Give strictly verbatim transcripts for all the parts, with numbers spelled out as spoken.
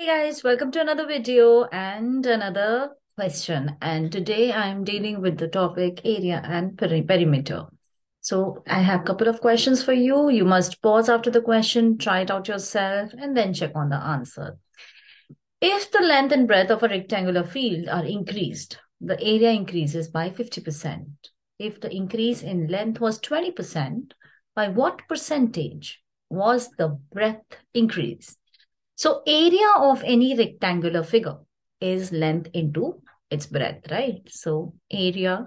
Hey guys, welcome to another video and another question. And today I'm dealing with the topic area and peri perimeter. So I have a couple of questions for you. You must pause after the question, try it out yourself, and then check on the answer. If the length and breadth of a rectangular field are increased, the area increases by fifty percent. If the increase in length was twenty percent, by what percentage was the breadth increased? So area of any rectangular figure is length into its breadth, right? So area,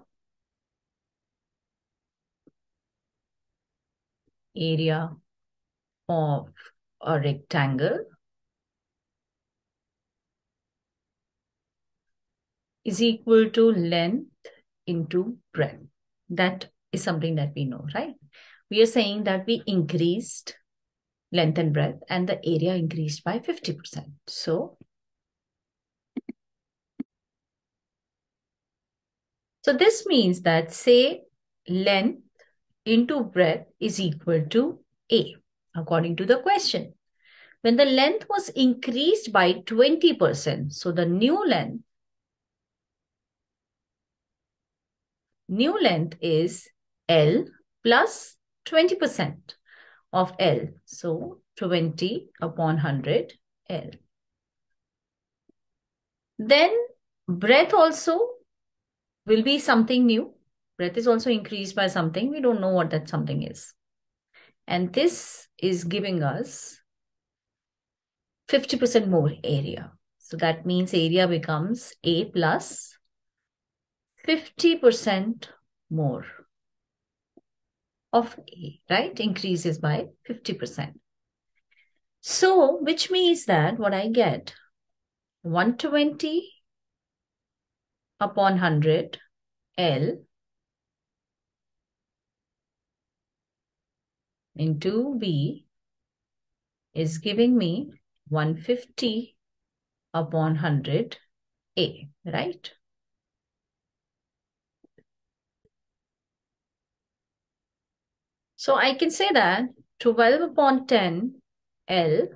area of a rectangle is equal to length into breadth. That is something that we know, right? We are saying that we increased length and breadth, and the area increased by fifty percent. So, so this means that, say, length into breadth is equal to A, according to the question. When the length was increased by twenty percent, so the new length, new length is L plus twenty percent. Of L. So twenty upon one hundred L. Then breadth also will be something new. Breadth is also increased by something. We don't know what that something is. And this is giving us fifty percent more area. So that means area becomes A plus fifty percent more of A, right? Increases by fifty percent. So, which means that what I get, one hundred twenty upon one hundred L into B is giving me one hundred fifty upon one hundred A, right? So I can say that twelve upon ten L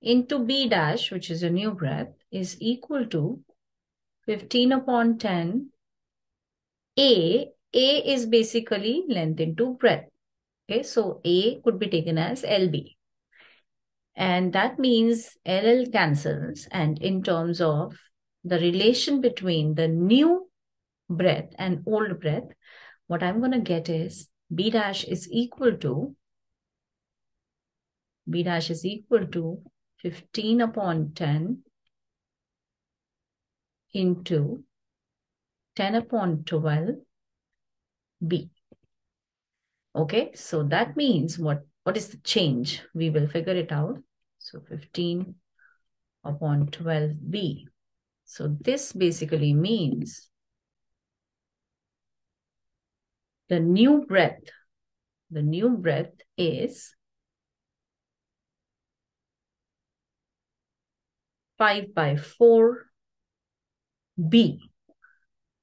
into B dash, which is a new breadth, is equal to fifteen upon ten A. A is basically length into breadth. Okay, so A could be taken as L B. And that means L L cancels. And in terms of the relation between the new breadth and old breadth, what I'm going to get is B dash is equal to, B dash is equal to fifteen upon ten into ten upon twelve B. Okay, so that means what, what is the change? We will figure it out. So fifteen upon twelve B. So this basically means the new breadth, the new breadth is five by four B,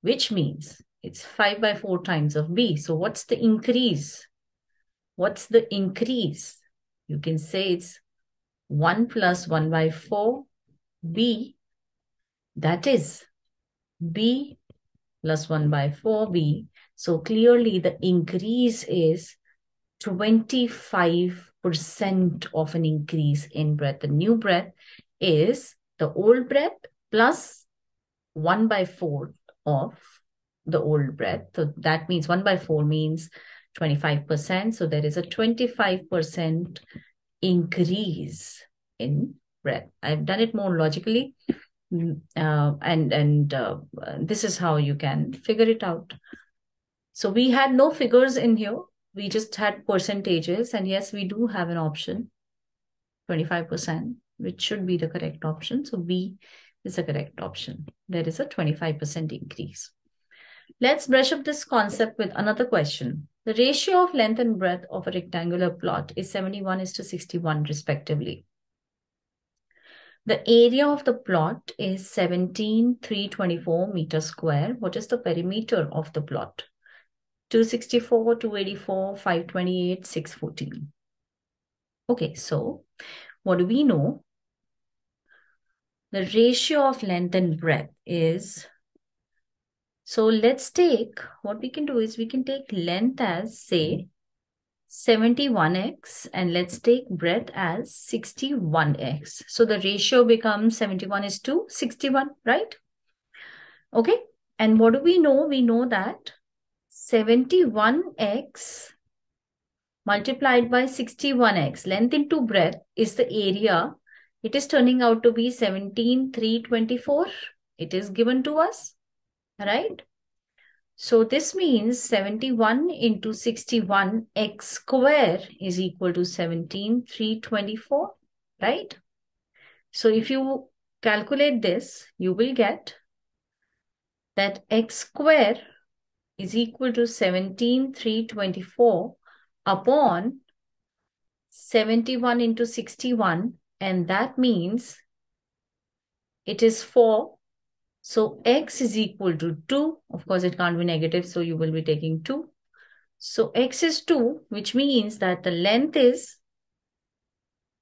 which means it's five by four times of B. So what's the increase? What's the increase? You can say it's one plus one by four B. That is B plus one by four B. So clearly the increase is twenty-five percent of an increase in breadth. The new breadth is the old breadth plus one by four of the old breadth. So that means one by four means twenty-five percent. So there is a twenty-five percent increase in breadth. I've done it more logically. Uh, and and uh, this is how you can figure it out. So we had no figures in here. We just had percentages. And yes, we do have an option, twenty-five percent, which should be the correct option. So B is the correct option. There is a twenty-five percent increase. Let's brush up this concept with another question. The ratio of length and breadth of a rectangular plot is seventy-one is to sixty-one respectively. The area of the plot is seventeen thousand three hundred twenty-four meter square. What is the perimeter of the plot? two sixty-four, two eighty-four, five twenty-eight, six fourteen. Okay, so what do we know? the ratio of length and breadth is, so let's take, what we can do is we can take length as say seventy-one x and let's take breadth as sixty-one x. So the ratio becomes seventy-one is to sixty-one, right? Okay. And what do we know? We know that seventy-one x multiplied by sixty-one x, length into breadth, is the area. It is turning out to be seventeen thousand three hundred twenty-four. It is given to us, right? So this means seventy-one into sixty-one x square is equal to seventeen thousand three hundred twenty-four, right? So if you calculate this, you will get that x square is equal to seventeen thousand three hundred twenty-four upon seventy-one into sixty-one, and that means it is four. So x is equal to two. Of course, it can't be negative, so you will be taking two. So x is two, which means that the length is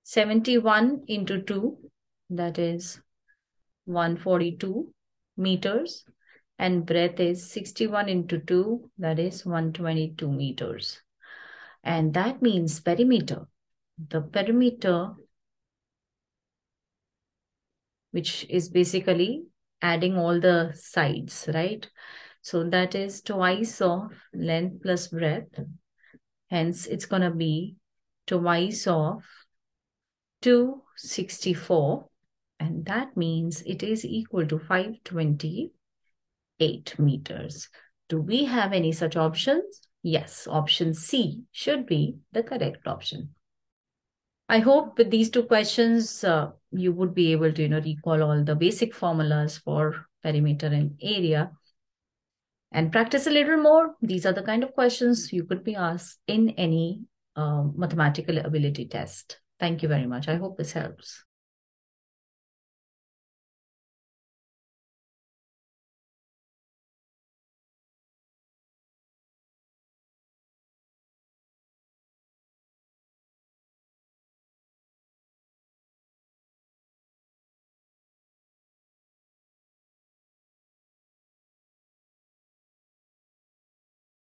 seventy-one into two, that is one hundred forty-two meters, and breadth is sixty-one into two, that is one hundred twenty-two meters. And that means perimeter. The perimeter, which is basically adding all the sides, right? So that is twice of length plus breadth. Hence, it's going to be twice of two hundred sixty-four. And that means it is equal to five hundred twenty-eight meters. Do we have any such options? Yes, option C should be the correct option. I hope with these two questions, uh, you would be able to, you know, recall all the basic formulas for perimeter and area and practice a little more. These are the kind of questions you could be asked in any uh, mathematical ability test. Thank you very much. I hope this helps.